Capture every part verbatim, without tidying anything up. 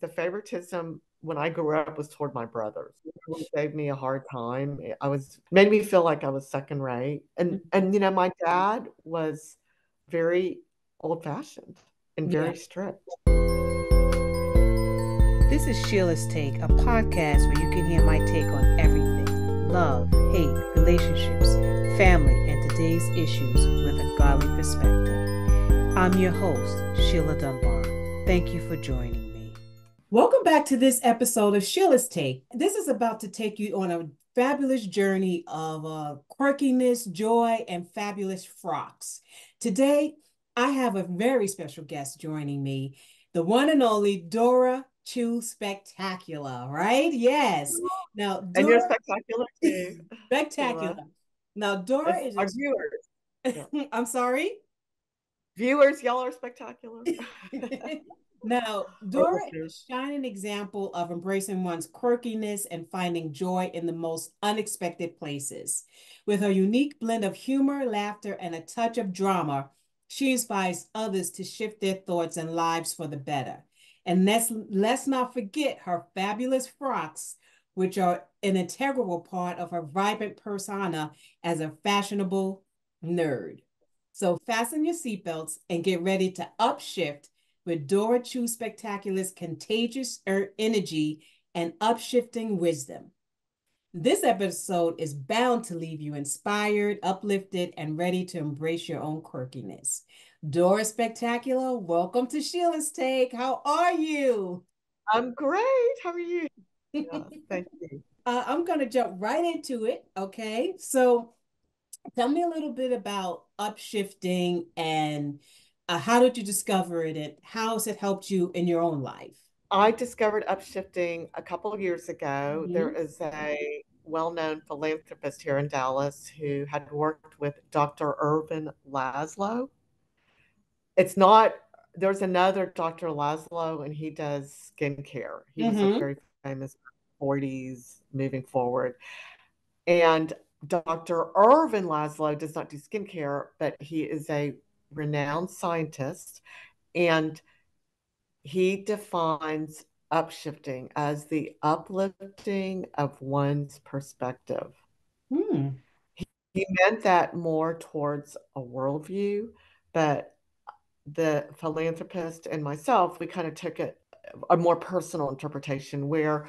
the favoritism when I grew up was toward my brothers. It really gave me a hard time. I was made me feel like I was second rate. And and you know, my dad was very old fashioned and very yeah. strict. This is Sheila's Take, a podcast where you can hear my take on everything: love, hate, relationships, family, and today's issues with a godly perspective. I'm your host, Sheila Dunbar. Thank you for joining. Welcome back to this episode of Sheila's Take. This is about to take you on a fabulous journey of uh, quirkiness, joy, and fabulous frocks. Today, I have a very special guest joining me, the one and only Dora Choo Spectacular, right? Yes. Now, Dora, and you're spectacular too. Spectacular. Dora. Now, Dora it's is- Our viewers. Yeah. I'm sorry? Viewers, y'all are spectacular. Now, Dora is a shining example of embracing one's quirkiness and finding joy in the most unexpected places. With her unique blend of humor, laughter, and a touch of drama, she inspires others to shift their thoughts and lives for the better. And let's, let's not forget her fabulous frocks, which are an integral part of her vibrant persona as a fashionable nerd. So fasten your seatbelts and get ready to upshift with Dora Choo Spectacular's contagious er- energy and upshifting wisdom. This episode is bound to leave you inspired, uplifted, and ready to embrace your own quirkiness. Dora Spectacular, welcome to Sheila's Take. How are you? I'm great. How are you? Yeah, thank you. Uh, I'm going to jump right into it, okay? So tell me a little bit about upshifting and Uh, how did you discover it and how has it helped you in your own life? I discovered upshifting a couple of years ago. Mm-hmm. There is a well-known philanthropist here in Dallas who had worked with Doctor Irvin Laszlo. It's not, there's another Doctor Laszlo and he does skincare. He mm-hmm. was a very famous forties moving forward. And Doctor Irvin Laszlo does not do skincare, but he is a renowned scientist, and he defines upshifting as the uplifting of one's perspective. Hmm. He, he meant that more towards a worldview, but the philanthropist and myself, we kind of took it a more personal interpretation where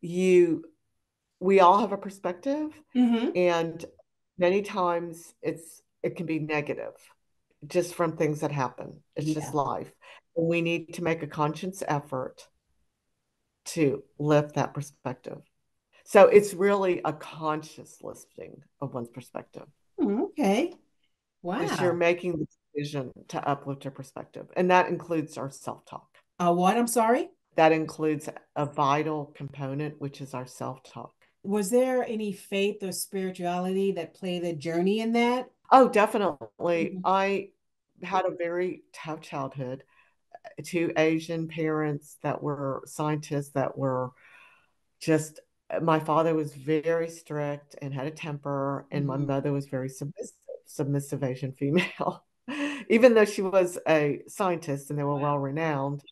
you, we all have a perspective, mm-hmm. and many times it's it can be negative, just from things that happen. It's yeah. just life. And we need to make a conscious effort to lift that perspective. So it's really a conscious lifting of one's perspective. Okay. Wow. Because you're making the decision to uplift your perspective. And that includes our self-talk. Uh, what? I'm sorry? That includes a vital component, which is our self-talk. Was there any faith or spirituality that played a journey in that? Oh, definitely. Mm-hmm. I had a very tough childhood. Two Asian parents that were scientists that were just, my father was very strict and had a temper, and my mother was very submissive, submissive Asian female. Even though she was a scientist and they were well renowned,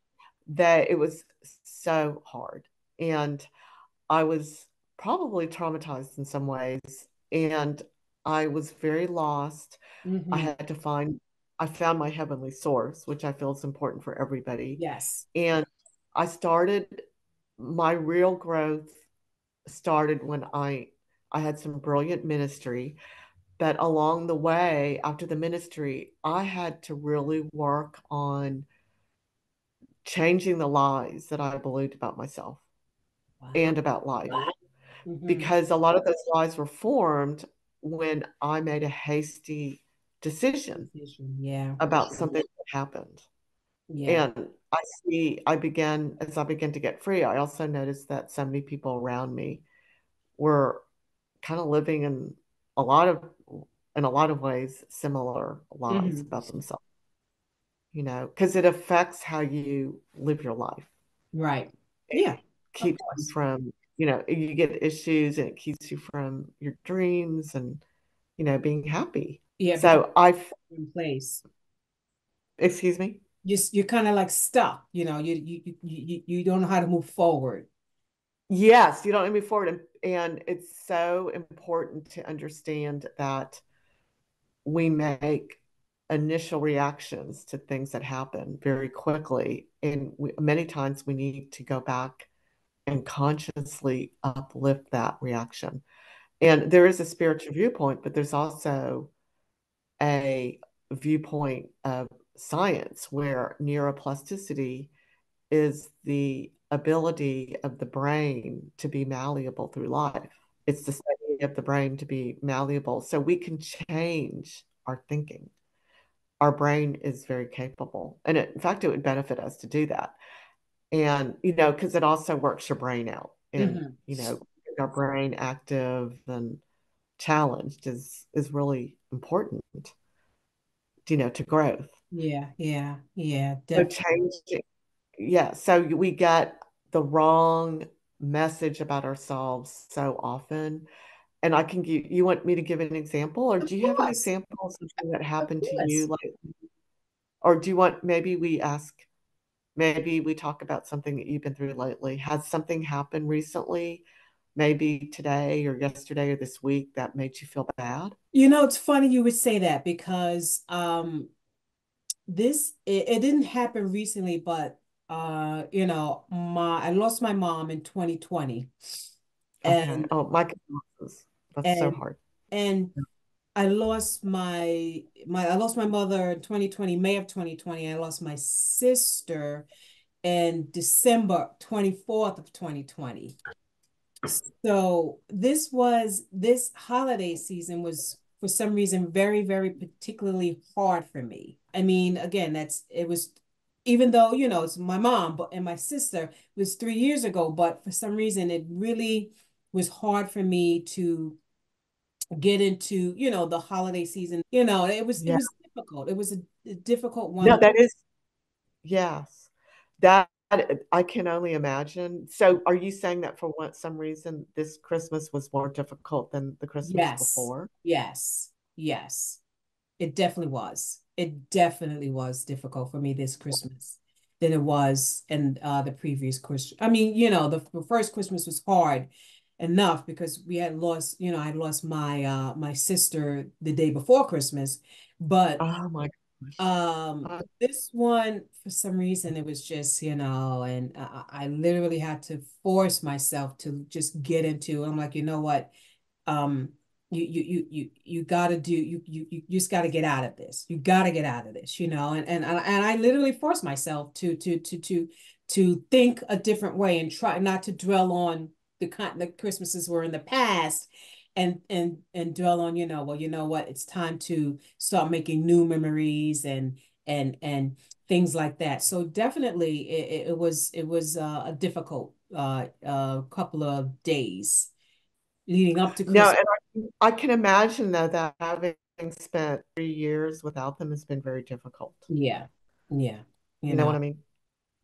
that it was so hard. And I was probably traumatized in some ways. And I was very lost. Mm-hmm. I had to find, I found my heavenly source, which I feel is important for everybody. Yes. And I started, my real growth started when I, I had some brilliant ministry, but along the way, after the ministry, I had to really work on changing the lies that I believed about myself wow. and about life. Wow. Mm-hmm. Because a lot of those lies were formed when I made a hasty decision, decision yeah. about something that happened. Yeah. And I see, I began, as I began to get free, I also noticed that so many people around me were kind of living in a lot of, in a lot of ways, similar lies mm-hmm. about themselves, you know, because it affects how you live your life. Right. Yeah. It keeps you from, you know, you get issues and it keeps you from your dreams and, you know, being happy. Yeah. So I've in place. Excuse me. you you're kind of like stuck, you know, you, you, you, you don't know how to move forward. Yes. You don't move forward. And, and it's so important to understand that we make initial reactions to things that happen very quickly. And we, many times we need to go back and consciously uplift that reaction. And there is a spiritual viewpoint, but there's also a viewpoint of science where neuroplasticity is the ability of the brain to be malleable through life. It's the study of the brain to be malleable. So we can change our thinking. Our brain is very capable. And it, in fact, it would benefit us to do that. And, you know, because it also works your brain out. And, mm-hmm. you know, our brain active and challenged is is really important, you know, to growth. Yeah, yeah, yeah. Definitely. So changing, yeah. So we get the wrong message about ourselves so often. And I can give, you want me to give an example, or do you have an example of something that happened to you? Like, or do you want, maybe we ask, maybe we talk about something that you've been through lately. Has something happened recently, maybe today or yesterday or this week, that made you feel bad? You know, it's funny you would say that, because um, this, it, it didn't happen recently, but, uh, you know, my, I lost my mom in twenty twenty. And, okay. Oh, my goodness. That's and, so hard. And I lost my, my, I lost my mother in twenty twenty, May of twenty twenty. I lost my sister in December twenty-fourth of twenty twenty. So this was, this holiday season was, for some reason, very, very particularly hard for me. I mean, again, that's, it was, even though, you know, it's my mom but, and my sister, it was three years ago, but for some reason, it really was hard for me to get into, you know, the holiday season. You know, it was, yeah. it was difficult. It was a, a difficult one. No, that is, yes, that. I can only imagine. So are you saying that for what, some reason this Christmas was more difficult than the Christmas yes. before? Yes. Yes. It definitely was. It definitely was difficult for me this Christmas than it was in uh, the previous Christmas. I mean, you know, the, the first Christmas was hard enough because we had lost, you know, I lost my uh, my sister the day before Christmas. But oh my God. Um, this one, for some reason, it was just, you know, and I, I literally had to force myself to just get into, I'm like, you know what, um, you, you, you, you, you gotta do, you, you, you just gotta get out of this. You gotta get out of this, you know, and, and, and I literally forced myself to, to, to, to, to think a different way and try not to dwell on the kind the Christmases were in the past. And, and, and dwell on, you know, well, you know what, it's time to start making new memories and, and, and things like that. So definitely it, it was, it was uh, a difficult uh, uh, couple of days leading up to Christmas. No, and I, I can imagine though, that having spent three years without them has been very difficult. Yeah. Yeah. You, you know, know what I mean?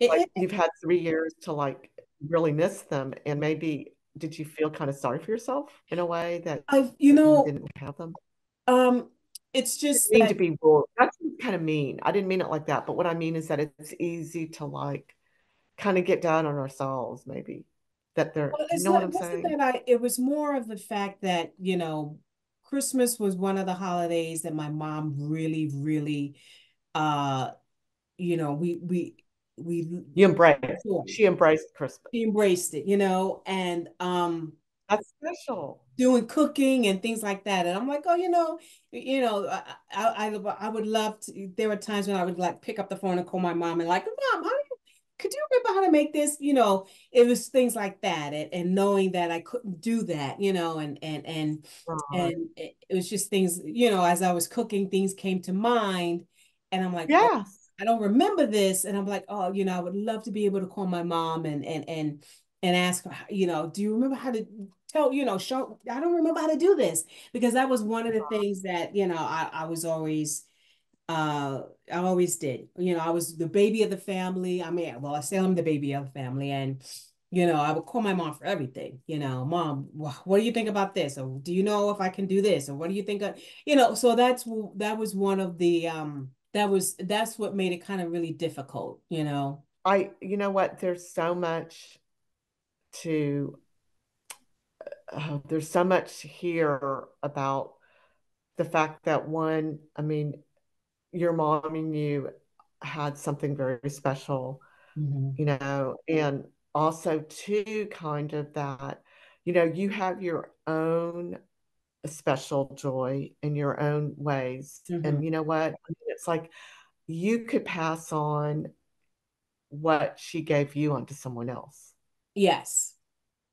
It, like it, you've had three years to like really miss them, and maybe did you feel kind of sorry for yourself in a way that I, you know, you didn't have them? Um, it's just it that, need to be bold. That's kind of mean. I didn't mean it like that, but what I mean is that it's easy to like kind of get down on ourselves, maybe that they're. Well, you know not, what I'm saying? That I, it was more of the fact that you know, Christmas was one of the holidays that my mom really, really, uh, you know, we we. we you embraced it. She embraced Christmas. She embraced it, you know, and um that's special, doing cooking and things like that. And I'm like, oh, you know, you know, I I, I would love to. There were times when I would like pick up the phone and call my mom and like, Mom, how do you, could you remember how to make this? You know, it was things like that, and, and knowing that I couldn't do that, you know, and and and wow. and it, it was just things, you know, as I was cooking, things came to mind, and I'm like, yeah. Oh, I don't remember this. And I'm like, oh, you know, I would love to be able to call my mom and, and, and, and ask, you know, do you remember how to tell, you know, show, I don't remember how to do this, because that was one of the things that, you know, I, I was always, uh, I always did, you know, I was the baby of the family. I mean, well, I say I'm the baby of the family, and, you know, I would call my mom for everything, you know, Mom, what do you think about this? Or do you know if I can do this? Or what do you think of, you know, so that's, that was one of the, um, that was, that's what made it kind of really difficult, you know? I, you know what, there's so much to, uh, there's so much here about the fact that one, I mean, your mom and you had something very special, mm-hmm. you know, and also too, kind of that, you know, you have your own special joy in your own ways. Mm-hmm. And you know what, it's like you could pass on what she gave you onto someone else. Yes.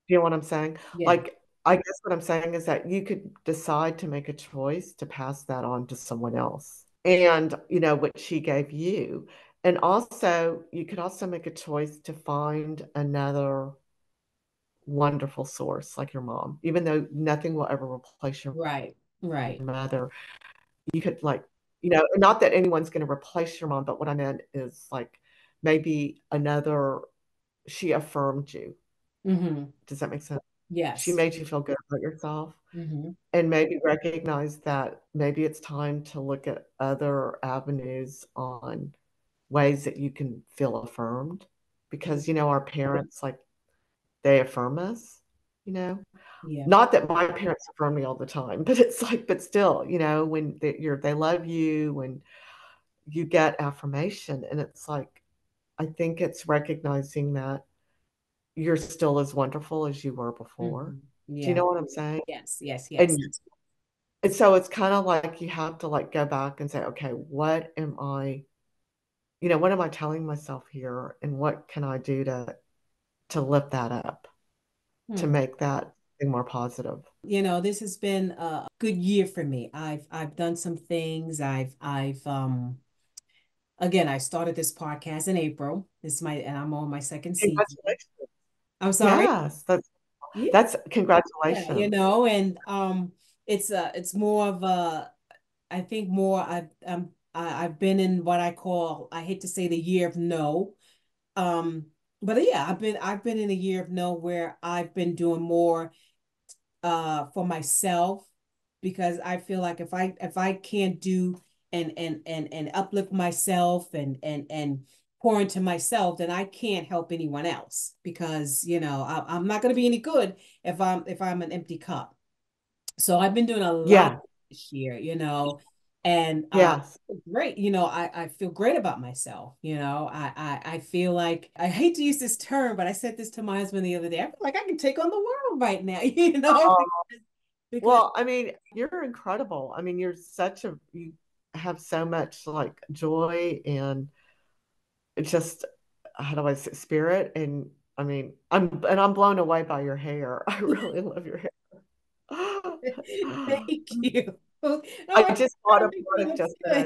You know what I'm saying? Yeah. Like, I guess what I'm saying is that you could decide to make a choice to pass that on to someone else, and you know what she gave you. And also you could also make a choice to find another wonderful source like your mom, even though nothing will ever replace your right right mother. You could, like, you know, not that anyone's going to replace your mom, but what I meant is like maybe another, she affirmed you. Mm-hmm. Does that make sense? Yes. She made you feel good about yourself. Mm-hmm. And maybe recognize that maybe it's time to look at other avenues on ways that you can feel affirmed, because you know our parents, like, they affirm us, you know, yeah. Not that my parents affirm me all the time, but it's like, but still, you know, when they, you're, they love you, when you get affirmation, and it's like, I think it's recognizing that you're still as wonderful as you were before. Mm-hmm. Yeah. Do you know what I'm saying? Yes, yes, yes. And, and so it's kind of like, you have to like go back and say, okay, what am I, you know, what am I telling myself here? And what can I do to to lift that up, hmm. to make that thing more positive. You know, this has been a good year for me. I've, I've done some things. I've, I've, um, again, I started this podcast in April. This is my, and I'm on my second season. I'm sorry. Yes, that's, yeah. that's congratulations. Yeah, you know, and, um, it's a, it's more of a, I think more, I've, um, I, I've been in what I call, I hate to say the year of no, um, but yeah, I've been I've been in a year of no where I've been doing more uh, for myself, because I feel like if I if I can't do and and and and uplift myself and and and pour into myself, then I can't help anyone else, because you know I, I'm not going to be any good if I'm if I'm an empty cup. So I've been doing a lot yeah. this year, you know. And yeah, uh, great. You know, I, I feel great about myself. You know, I, I I feel like, I hate to use this term, but I said this to my husband the other day. I feel like I can take on the world right now. You know, um, because, because well, I mean, you're incredible. I mean, you're such a you have so much like joy and just, how do I say, spirit. And I mean, I'm and I'm blown away by your hair. I really love your hair. Thank you. No, I just bought a product just now.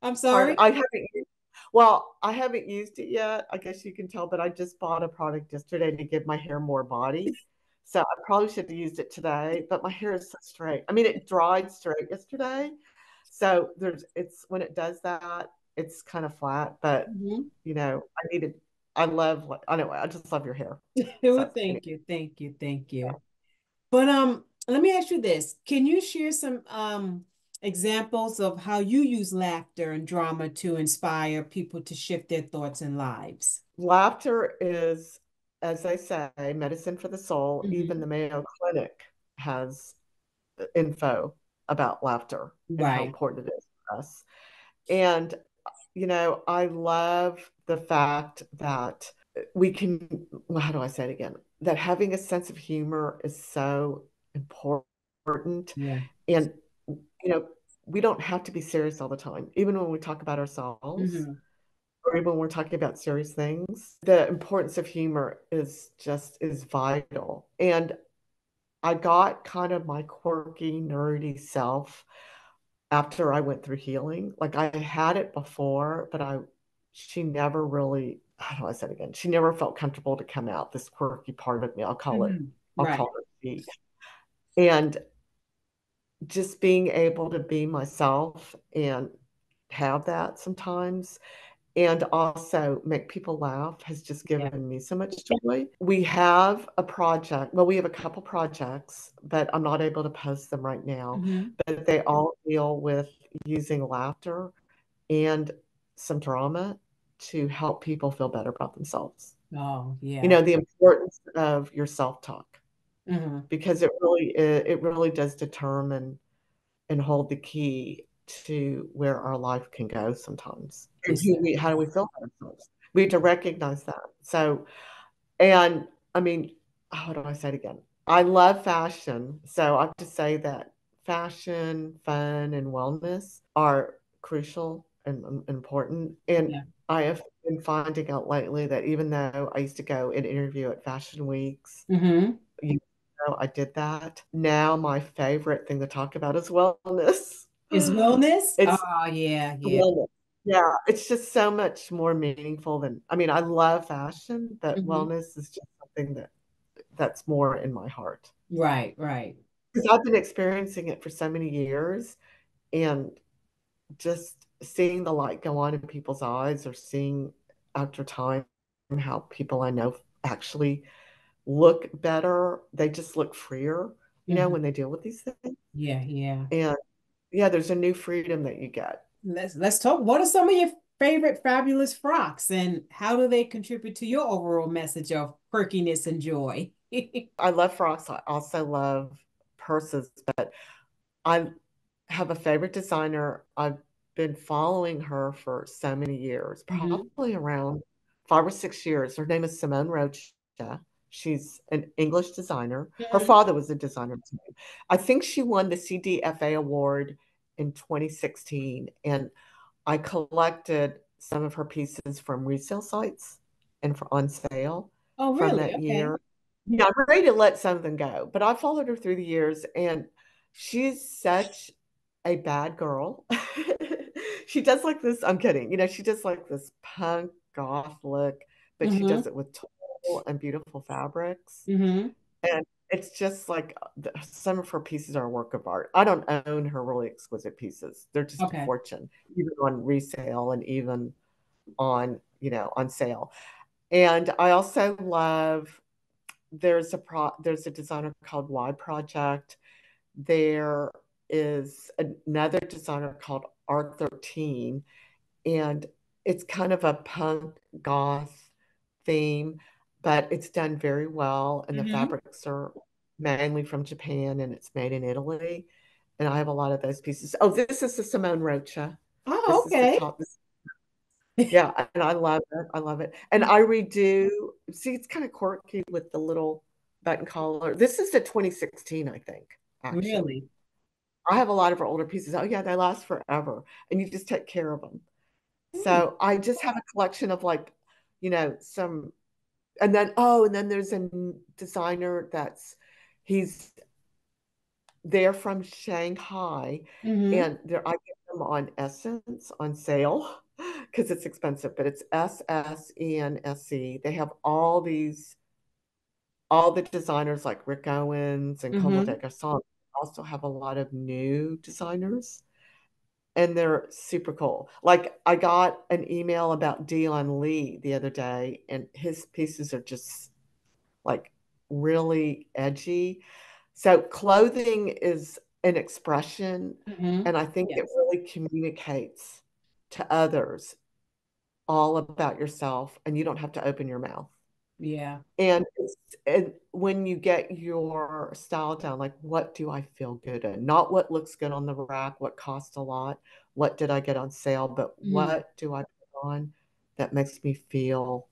I'm sorry. I haven't used, well, I haven't used it yet. I guess you can tell, but I just bought a product yesterday to give my hair more body. So I probably should have used it today, but my hair is so straight. I mean, it dried straight yesterday. So there's, it's when it does that, it's kind of flat, but mm-hmm. you know, I needed, I love, I don't know, I just love your hair. Well, so, thank anyway. you. Thank you. Thank you. Yeah. But, um, let me ask you this. Can you share some um, examples of how you use laughter and drama to inspire people to shift their thoughts and lives? Laughter is, as they say, medicine for the soul. Mm-hmm. Even the Mayo Clinic has info about laughter and right. how important it is for us. And, you know, I love the fact that we can, well, how do I say it again? That having a sense of humor is so important. Yeah. And you know, we don't have to be serious all the time, even when we talk about ourselves, mm-hmm. or even when we're talking about serious things. The importance of humor is just is vital. And I got kind of my quirky, nerdy self after I went through healing. Like I had it before, but I she never really how do I say it again? She never felt comfortable to come out, this quirky part of me. I'll call mm-hmm. it I'll right. call it deep. And just being able to be myself and have that sometimes, and also make people laugh, has just given yeah. me so much joy. We have a project. Well, we have a couple projects, but I'm not able to post them right now, mm-hmm. but they all deal with using laughter and some drama to help people feel better about themselves. Oh, yeah. You know, the importance of your self-talk, mm-hmm. because it really, it really does determine and hold the key to where our life can go sometimes. Exactly. We, how do we feel about ourselves? We have to recognize that. So, and I mean, how do I say it again? I love fashion. So I have to say that fashion, fun, and wellness are crucial and um, important. And yeah. I have been finding out lately that even though I used to go and interview at fashion weeks, mm-hmm. you know, I did that. Now my favorite thing to talk about is wellness. Is wellness? It's oh, yeah. Yeah. Wellness. Yeah. It's just so much more meaningful than, I mean, I love fashion, but mm-hmm. wellness is just something that that's more in my heart. Right. Right. Because I've been experiencing it for so many years, and just seeing the light go on in people's eyes, or seeing after time how people I know actually look better. They just look freer, you mm-hmm. know, when they deal with these things. Yeah. Yeah. And yeah, there's a new freedom that you get. Let's, let's talk. What are some of your favorite fabulous frocks, and how do they contribute to your overall message of quirkiness and joy? I love frocks. I also love purses, but I have a favorite designer. I've been following her for so many years, probably mm-hmm. around five or six years. Her name is Simone Rocha. She's an English designer. Mm-hmm. Her father was a designer too. I think she won the C D F A award in twenty sixteen, and I collected some of her pieces from resale sites and for on sale. Oh, really? From that okay. year. Yeah, I'm ready to let some of them go, but I followed her through the years, and she's such a bad girl. She does like this. I'm kidding. You know, she does like this punk goth look, but mm-hmm. she does it with tool and beautiful fabrics. Mm-hmm. And it's just like some of her pieces are a work of art. I don't own her really exquisite pieces. They're just okay. a fortune, even on resale and even on, you know, on sale. And I also love, there's a pro, there's a designer called Y Project. There is another designer called R thirteen, and it's kind of a punk goth theme, but it's done very well. And mm-hmm. the fabrics are mainly from Japan, and it's made in Italy. And I have a lot of those pieces. Oh, this is the Simone Rocha. Oh, this okay. Top, this, yeah. And I love it. I love it. And I redo, see, it's kind of quirky with the little button collar. This is the twenty sixteen, I think. Actually. Really? I have a lot of her older pieces. Oh yeah. They last forever, and you just take care of them. Mm. So I just have a collection of, like, you know, some, and then, oh, and then there's a designer that's, he's, they're from Shanghai, mm-hmm. and they're, I get them on SSENSE on sale because it's expensive, but it's S S E N S E. They have all these, all the designers like Rick Owens and mm-hmm. Como de Garçon. Also have a lot of new designers, and they're super cool. Like, I got an email about Dion Lee the other day, and his pieces are just like really edgy. So clothing is an expression, mm-hmm. and I think yes. it really communicates to others all about yourself, and you don't have to open your mouth. Yeah. And, it's, and when you get your style down, like, what do I feel good in? Not what looks good on the rack, what cost a lot, what did I get on sale, but mm. what do I put on that makes me feel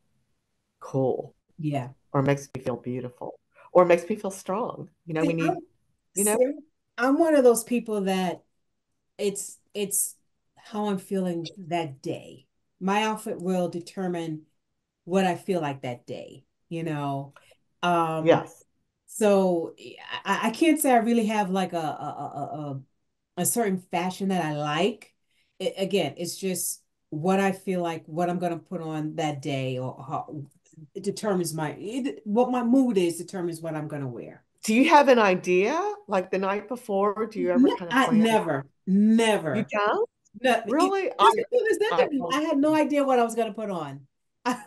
cool? Yeah. Or makes me feel beautiful, or makes me feel strong. You know, we need, you know. So I'm one of those people that it's, it's how I'm feeling that day. My outfit will determine what I feel like that day, you know? Um, yes. So I, I can't say I really have like a, a, a, a certain fashion that I like. It, again, it's just what I feel like, what I'm going to put on that day, or how it determines my, it, what my mood is determines what I'm going to wear. Do you have an idea? Like the night before, do you ever no, kind of plan? I never, never. You don't? No, really? It, I, I, I, I had no idea what I was going to put on.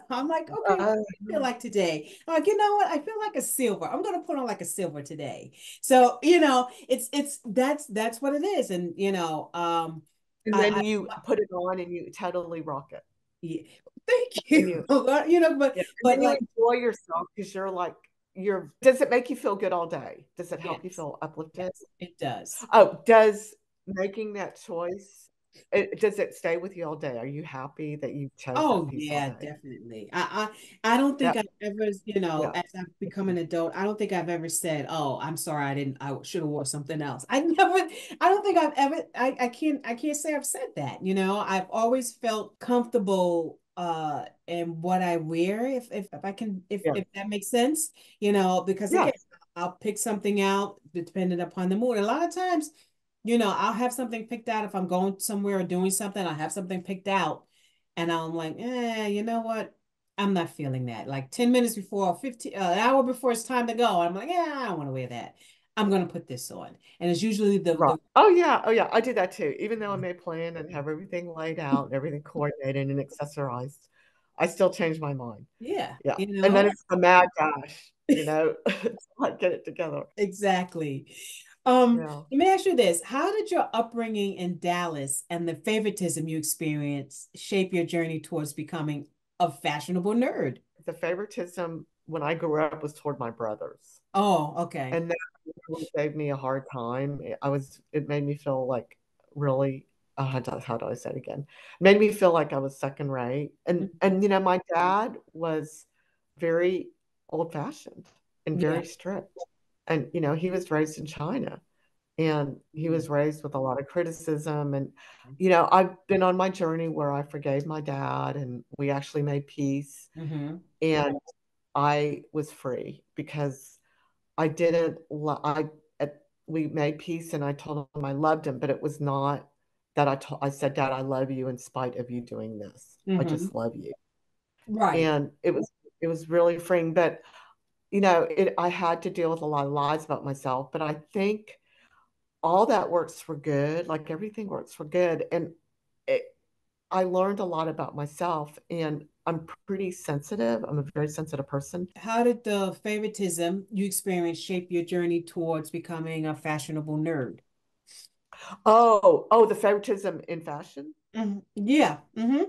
I'm like, okay, uh, I feel like today. I'm like, you know what? I feel like a silver. I'm gonna put on like a silver today. So, you know, it's it's that's that's what it is. And you know, um, And then I, you I, put it on and you totally rock it. Yeah. Thank you. You. you know, but, yeah. but you like, enjoy yourself because you're like, you're, does it make you feel good all day? Does it help yes. you feel uplifted? Yes, it does. Oh, does making that choice, it, does it stay with you all day? Are you happy that you chose? Oh, yeah, definitely. I, I I don't think yep. I've ever, you know, yep. as I've become an adult, I don't think I've ever said, oh, I'm sorry, I didn't, I should have wore something else. I never, I don't think I've ever, I, I can't, I can't say I've said that, you know. I've always felt comfortable uh in what I wear, if if, if I can, if, yeah. if that makes sense, you know, because yeah. again, I'll pick something out depending upon the mood. A lot of times, you know, I'll have something picked out. If I'm going somewhere or doing something, I'll have something picked out. And I'm like, eh, you know what? I'm not feeling that. Like ten minutes before, or fifteen, uh, an hour before it's time to go. I'm like, yeah, I don't want to wear that. I'm going to put this on. And it's usually the, right. the... Oh, yeah. Oh, yeah. I do that too. Even though I may plan and have everything laid out and everything coordinated and accessorized, I still change my mind. Yeah. Yeah. You know? And then it's the mad dash, you know, like get it together. Exactly. Um, yeah. Let me ask you this. How did your upbringing in Dallas and the favoritism you experienced shape your journey towards becoming a fashionable nerd? The favoritism when I grew up was toward my brothers. Oh, okay. And that really gave me a hard time. I was, it made me feel like really, uh, how do I say it again? It made me feel like I was second rate. And, mm-hmm. and, you know, my dad was very old fashioned and very yeah. strict. And, you know, he was raised in China and he was raised with a lot of criticism. And, you know, I've been on my journey where I forgave my dad and we actually made peace. Mm-hmm. And I was free because I didn't, I, we made peace and I told him I loved him, but it was not that I told, I said, Dad, I love you in spite of you doing this. Mm-hmm. I just love you. Right. And it was, it was really freeing, but you know, it, I had to deal with a lot of lies about myself, but I think all that works for good. Like everything works for good. And it, I learned a lot about myself and I'm pretty sensitive. I'm a very sensitive person. How did the favoritism you experienced shape your journey towards becoming a fashionable nerd? Oh, oh, the favoritism in fashion? Mm-hmm. Yeah. Mm-hmm. Okay.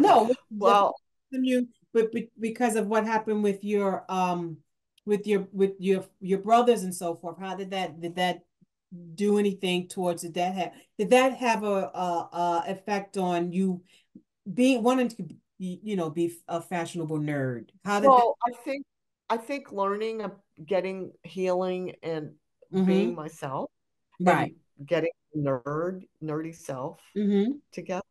No. Well, you But because of what happened with your um with your with your your brothers and so forth, how did that did that do anything towards did that have did that have a uh uh effect on you being wanting to be, you know, be a fashionable nerd? How did well, that- I think I think learning, getting healing, and mm-hmm. being myself, right? Getting nerd nerdy self mm-hmm. together.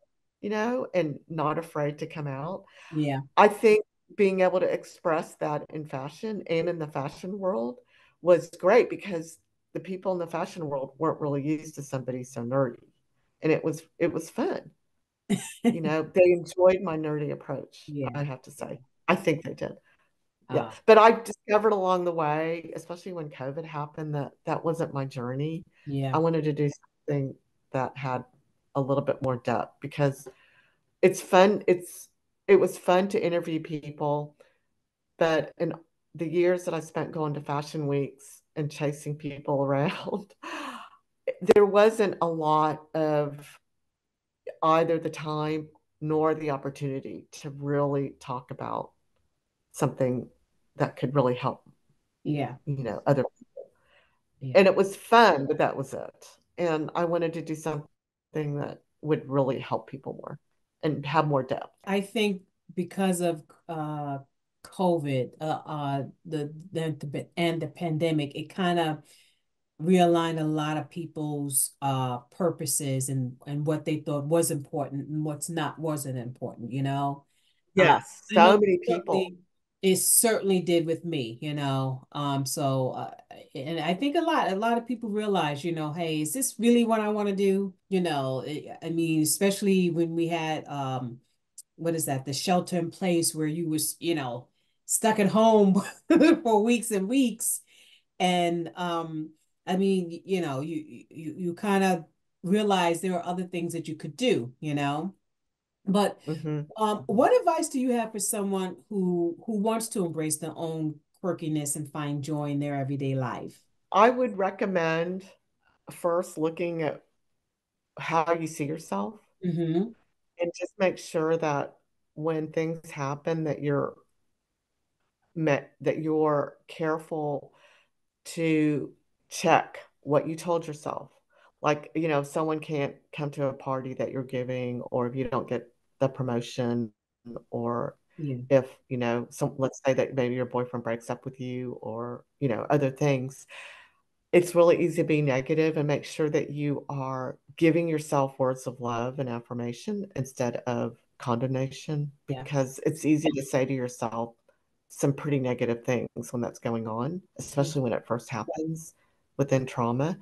You know, and not afraid to come out. Yeah. I think being able to express that in fashion and in the fashion world was great because the people in the fashion world weren't really used to somebody so nerdy. And it was, it was fun. You know, they enjoyed my nerdy approach. Yeah. I have to say, I think they did. Yeah. Uh, but I discovered along the way, especially when COVID happened, that that wasn't my journey. Yeah. I wanted to do something that had a little bit more depth because it's fun. It's, it was fun to interview people, but in the years that I spent going to fashion weeks and chasing people around, there wasn't a lot of either the time nor the opportunity to really talk about something that could really help. Yeah. You know, other people. Yeah. And it was fun, but that was it. And I wanted to do something thing that would really help people more and have more depth. I think because of uh, COVID, uh, uh, the, the and the pandemic, it kind of realigned a lot of people's uh, purposes and, and what they thought was important and what's not wasn't important, you know? Yes, uh, so many people. It certainly did with me, you know. Um, so, uh, and I think a lot, a lot of people realize, you know, hey, is this really what I want to do? You know, it, I mean, especially when we had, um, what is that, the shelter in place where you was, you know, stuck at home for weeks and weeks, and um, I mean, you know, you you you kind of realize there are other things that you could do, you know. But mm-hmm. um, what advice do you have for someone who who wants to embrace their own quirkiness and find joy in their everyday life? I would recommend first looking at how you see yourself, mm-hmm. and just make sure that when things happen that you're met, that you're careful to check what you told yourself. Like, you know, if someone can't come to a party that you're giving, or if you don't get the promotion, or yeah. if, you know, some, let's say that maybe your boyfriend breaks up with you, or, you know, other things, it's really easy to be negative, and make sure that you are giving yourself words of love and affirmation instead of condemnation, because yeah. it's easy to say to yourself some pretty negative things when that's going on, especially when it first happens within trauma.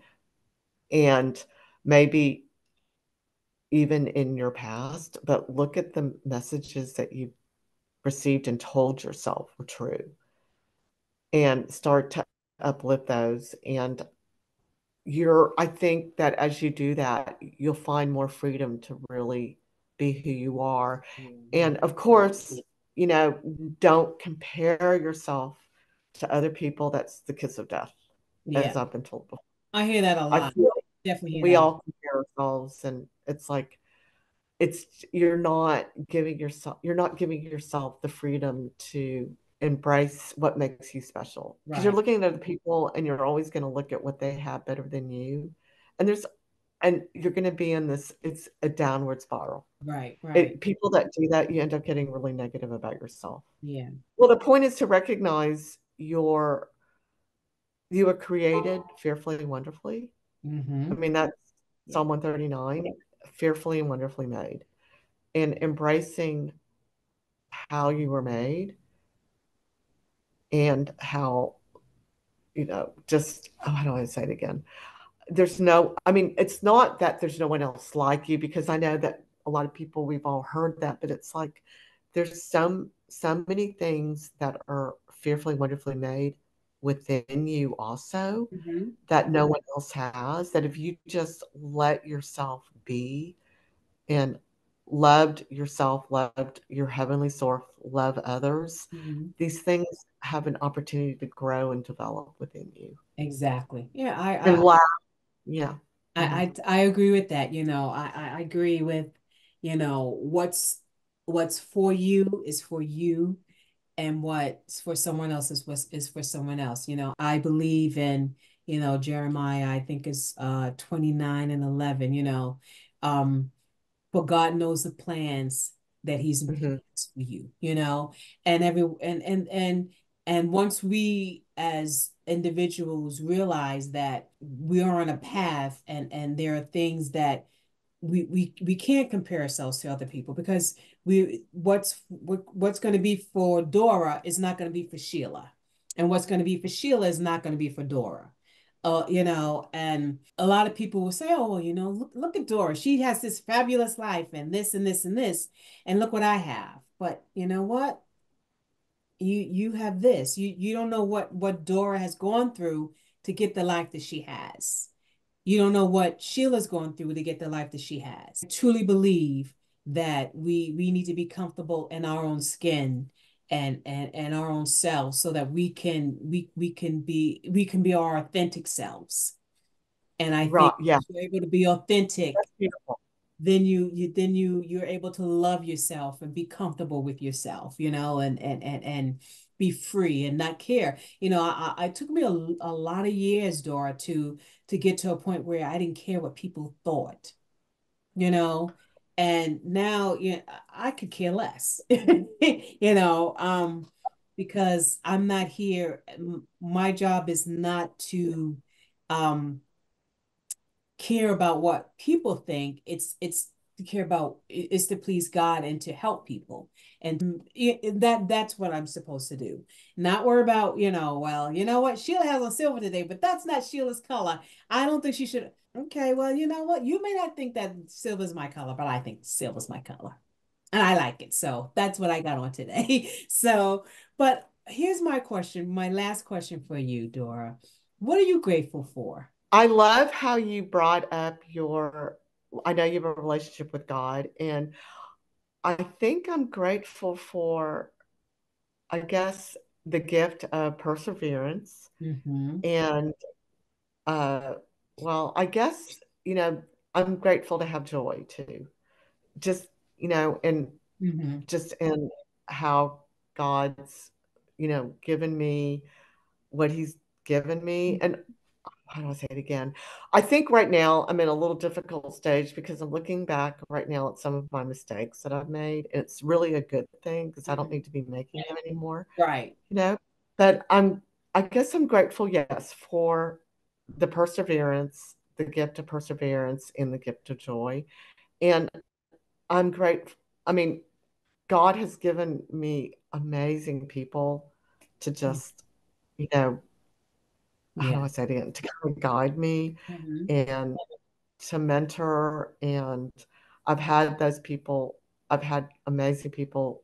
And maybe even in your past, but look at the messages that you've received and told yourself were true, and start to uplift those. And you're, I think that as you do that, you'll find more freedom to really be who you are. Mm-hmm. And of course, you know, don't compare yourself to other people. That's the kiss of death, yeah. as I've been told before. I hear that a lot. I feel Definitely hear we that. all compare ourselves, and it's like, it's, you're not giving yourself, you're not giving yourself the freedom to embrace what makes you special, because right. you're looking at other people, and you're always going to look at what they have better than you, and there's, and you're going to be in this, it's a downward spiral. Right, right. It, people that do that, you end up getting really negative about yourself. Yeah. Well, the point is to recognize your, you were created fearfully and wonderfully. Mm-hmm. I mean, that's Psalm one thirty-nine, yeah. fearfully and wonderfully made. And embracing how you were made, and how, you know, just, oh, I don't want to say it again. There's no, I mean, it's not that there's no one else like you, because I know that a lot of people, we've all heard that, but it's like, there's some, so many things that are fearfully, wonderfully made within you also, mm-hmm. that no one else has, that if you just let yourself be and loved yourself, loved your heavenly source, love others, mm-hmm. these things have an opportunity to grow and develop within you. Exactly. Yeah. I, I laugh. Yeah. I, I, I agree with that. You know, I, I agree with, you know, what's, what's for you is for you, and what's for someone else is what is for someone else. You know, I believe in, you know, Jeremiah, I think it's uh, twenty-nine and eleven, you know, um, for God knows the plans that he's mm-hmm. for you, you know, and every, and, and, and, and once we as individuals realize that we are on a path, and, and there are things that we, we, we can't compare ourselves to other people, because we, what's, what, what's going to be for Dora is not going to be for Sheila, and what's going to be for Sheila is not going to be for Dora. Uh, you know, and a lot of people will say, oh, you know, look, look at Dora. She has this fabulous life, and this, and this, and this, and look what I have. But you know what? You, you have this, you, you don't know what, what Dora has gone through to get the life that she has. You don't know what Sheila's going through to get the life that she has. I truly believe that we we need to be comfortable in our own skin, and and and our own selves, so that we can we we can be we can be our authentic selves. And I right, think yeah. if you're able to be authentic, then you you then you you're able to love yourself and be comfortable with yourself, you know, and and and and be free and not care. You know, I, I it took me a, a lot of years, Dora, to to get to a point where I didn't care what people thought, you know. And now, you know, I could care less, you know, um, because I'm not here. My job is not to um, care about what people think. It's it's to care about, it's to please God and to help people. And it, that that's what I'm supposed to do. Not worry about, you know, well, you know what? Sheila has on silver today, but that's not Sheila's color. I don't think she should. Okay, well, you know what? You may not think that silver is my color, but I think silver is my color, and I like it. So that's what I got on today. So, but here's my question, my last question for you, Dora. What are you grateful for? I love how you brought up your, I know you have a relationship with God, and I think I'm grateful for, I guess, the gift of perseverance, mm-hmm. and, uh, well, I guess, you know, I'm grateful to have joy too. Just, you know, and mm-hmm. just in how God's, you know, given me what he's given me. And how do I say it again? I think right now I'm in a little difficult stage because I'm looking back right now at some of my mistakes that I've made. And it's really a good thing because I don't need to be making them anymore. Right. You know, but I'm, I guess I'm grateful, yes, for the perseverance, the gift of perseverance and the gift of joy. And I'm grateful. I mean, God has given me amazing people to just, you know, how do I say it again, to kind of guide me mm-hmm. and to mentor. And I've had those people, I've had amazing people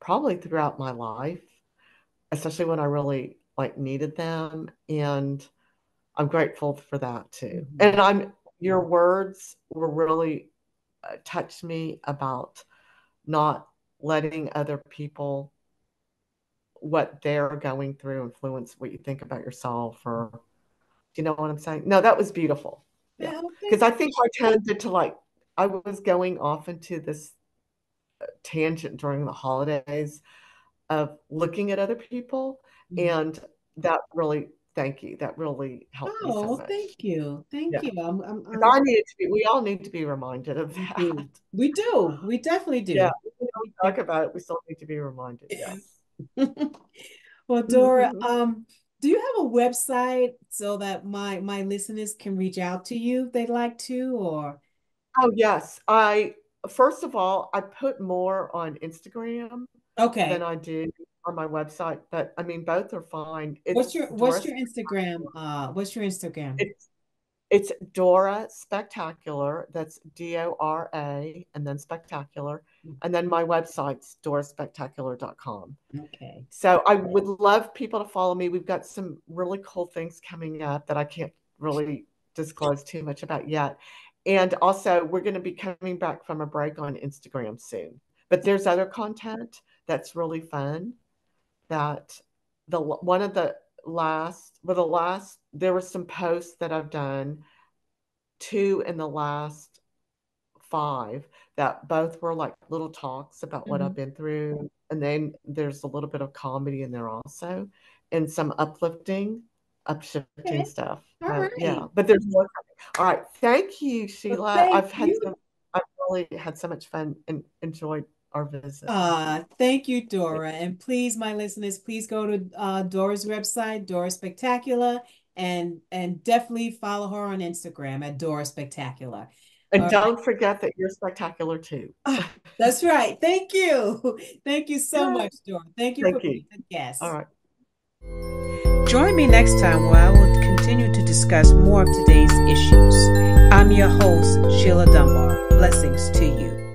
probably throughout my life, especially when I really like needed them. And I'm grateful for that too. Mm-hmm. And I'm, your words were really uh, touched me about not letting other people, what they're going through, influence what you think about yourself, or do you know what I'm saying? No, that was beautiful. Yeah. Because I think I tended to like, I was going off into this tangent during the holidays of looking at other people. Mm-hmm. And that really, thank you. That really helped oh, me so much. Thank you. Thank yeah. you. I'm, I'm, I'm... I need to be, we all need to be reminded of that. We do. We definitely do. Yeah. When we talk about it, we still need to be reminded. Yeah. Well, Dora, um, do you have a website so that my my listeners can reach out to you if they'd like to? Or oh yes, I first of all I put more on Instagram okay. than I do on my website, but I mean both are fine. It's what's your What's Dora your Instagram? Uh, what's your Instagram? It's, it's Dora Spectacular. That's D O R A, and then Spectacular. And then my website's dora spectacular dot com. Okay. So I would love people to follow me. We've got some really cool things coming up that I can't really disclose too much about yet. And also we're going to be coming back from a break on Instagram soon, but there's other content that's really fun that the, one of the last, well, the last, there were some posts that I've done two in the last five that both were like little talks about what mm-hmm. I've been through. And then there's a little bit of comedy in there also, and some uplifting, upshifting okay. stuff. All uh, right. Yeah, but there's more. All right. Thank you, Sheila. Well, thank I've had you. Some, I've really had so much fun and enjoyed our visit. Uh, thank you, Dora. And please, my listeners, please go to uh, Dora's website, Dora Spectacular, and, and definitely follow her on Instagram at Dora Spectacular. And all don't right. forget that you're spectacular too. Oh, that's right. Thank you. Thank you so much, Dora. Thank you Thank for you. Being a guest. All right. Join me next time where I will continue to discuss more of today's issues. I'm your host, Sheila Dunbar. Blessings to you.